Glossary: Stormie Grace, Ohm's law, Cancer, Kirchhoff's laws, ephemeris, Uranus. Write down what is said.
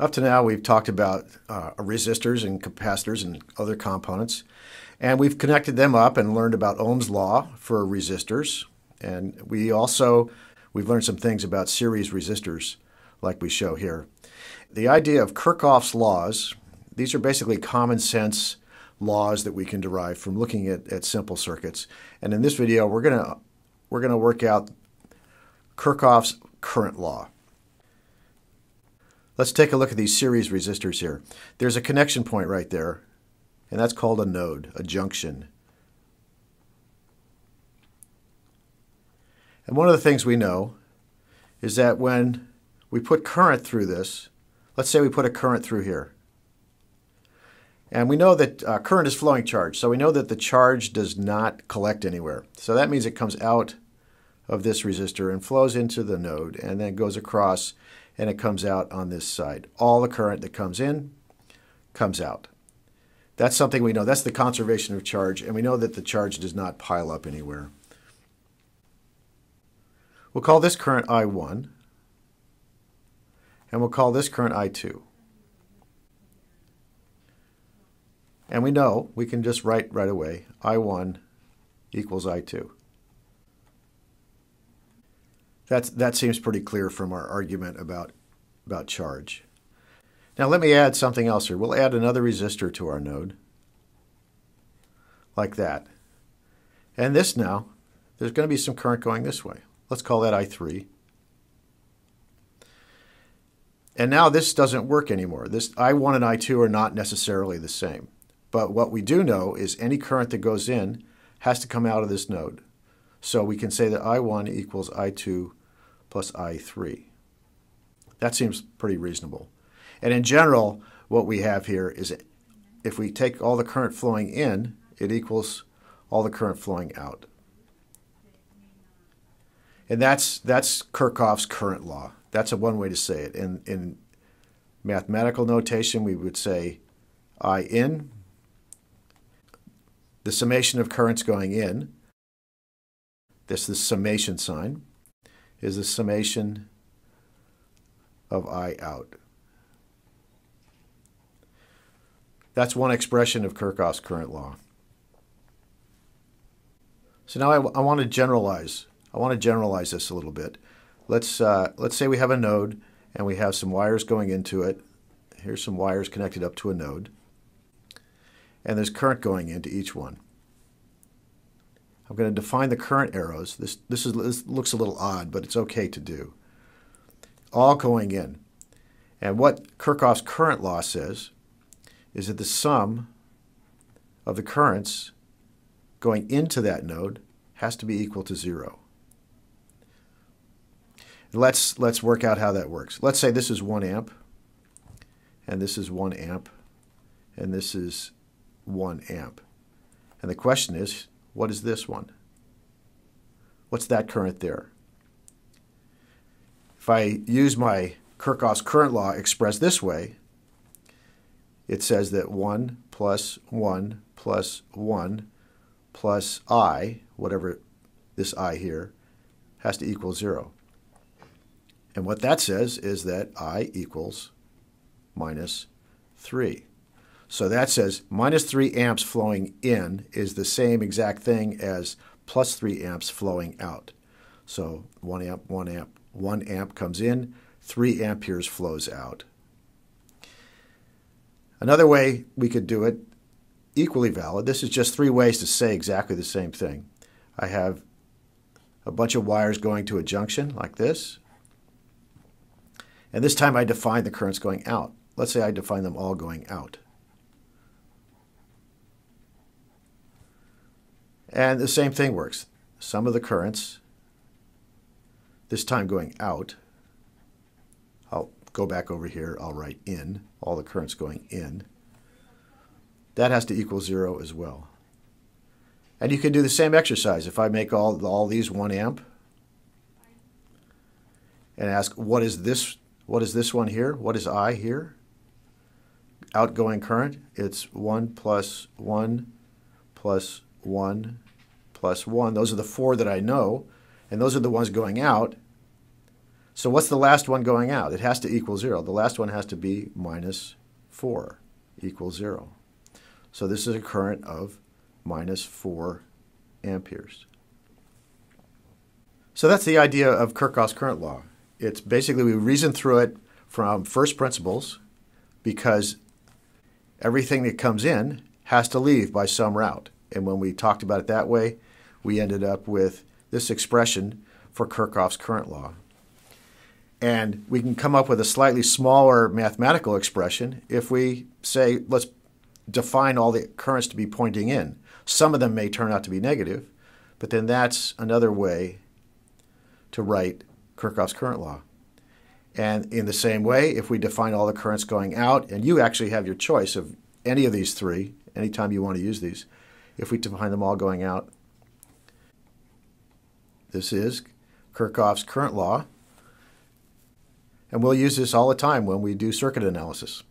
Up to now, we've talked about resistors and capacitors and other components, and we've connected them up and learned about Ohm's law for resistors. And we've learned some things about series resistors, like we show here. The idea of Kirchhoff's laws, these are basically common sense laws that we can derive from looking at simple circuits. And in this video, we're going to work out Kirchhoff's current law. Let's take a look at these series resistors here. There's a connection point right there, and that's called a node, a junction. And one of the things we know is that when we put current through this, let's say we put a current through here, and we know that current is flowing charge, so we know that the charge does not collect anywhere. So that means it comes out of this resistor and flows into the node and then goes across, and it comes out on this side. All the current that comes in comes out. That's something we know. That's the conservation of charge, and we know that the charge does not pile up anywhere. We'll call this current I1, and we'll call this current I2. And we know, we can just write right away, I1 equals I2. That seems pretty clear from our argument about charge. Now let me add something else here. We'll add another resistor to our node, like that. And this now, there's going to be some current going this way. Let's call that I3. And now this doesn't work anymore. This I1 and I2 are not necessarily the same. But what we do know is any current that goes in has to come out of this node. So we can say that I1 equals I2 plus I3. That seems pretty reasonable. And in general, what we have here is if we take all the current flowing in, it equals all the current flowing out. And that's Kirchhoff's current law. That's one way to say it. In mathematical notation, we would say I in, the summation of currents going in, this summation sign, is the summation of I out. That's one expression of Kirchhoff's current law. So now I want to generalize. I want to generalize this a little bit. Let's say we have a node and we have some wires going into it. Here's some wires connected up to a node. And there's current going into each one. I'm going to define the current arrows. This looks a little odd, but it's okay to do. All going in. And what Kirchhoff's current law says is that the sum of the currents going into that node has to be equal to 0. Let's work out how that works. Let's say this is 1 amp, and this is 1 amp, and this is 1 amp. And the question is, what is this one? What's that current there? If I use my Kirchhoff's current law expressed this way, it says that 1 plus 1 plus 1 plus I, whatever this I here, has to equal 0. And what that says is that I equals minus 3. So that says minus 3 amps flowing in is the same exact thing as plus 3 amps flowing out. So 1 amp, 1 amp, 1 amp comes in, 3 amperes flows out. Another way we could do it, equally valid, this is just three ways to say exactly the same thing. I have a bunch of wires going to a junction like this. And this time I define the currents going out. Let's say I define them all going out. And the same thing works. Sum of the currents, this time going out. I'll go back over here. I'll write in, all the currents going in. That has to equal 0 as well. And you can do the same exercise. If I make all these 1 amp and ask, what is this one here? What is I here? Outgoing current, it's 1 plus 1 plus 1 plus 1. Those are the 4 that I know, and those are the ones going out. So what's the last one going out? It has to equal 0. The last one has to be minus 4 equals 0. So this is a current of minus 4 amperes. So that's the idea of Kirchhoff's current law. It's basically we reason through it from first principles because everything that comes in has to leave by some route. And when we talked about it that way, we ended up with this expression for Kirchhoff's current law. And we can come up with a slightly smaller mathematical expression if we say, let's define all the currents to be pointing in. Some of them may turn out to be negative, but then that's another way to write Kirchhoff's current law. And in the same way, if we define all the currents going out, and you actually have your choice of any of these three, anytime you want to use these, if we define them all going out, this is Kirchhoff's current law. And we'll use this all the time when we do circuit analysis.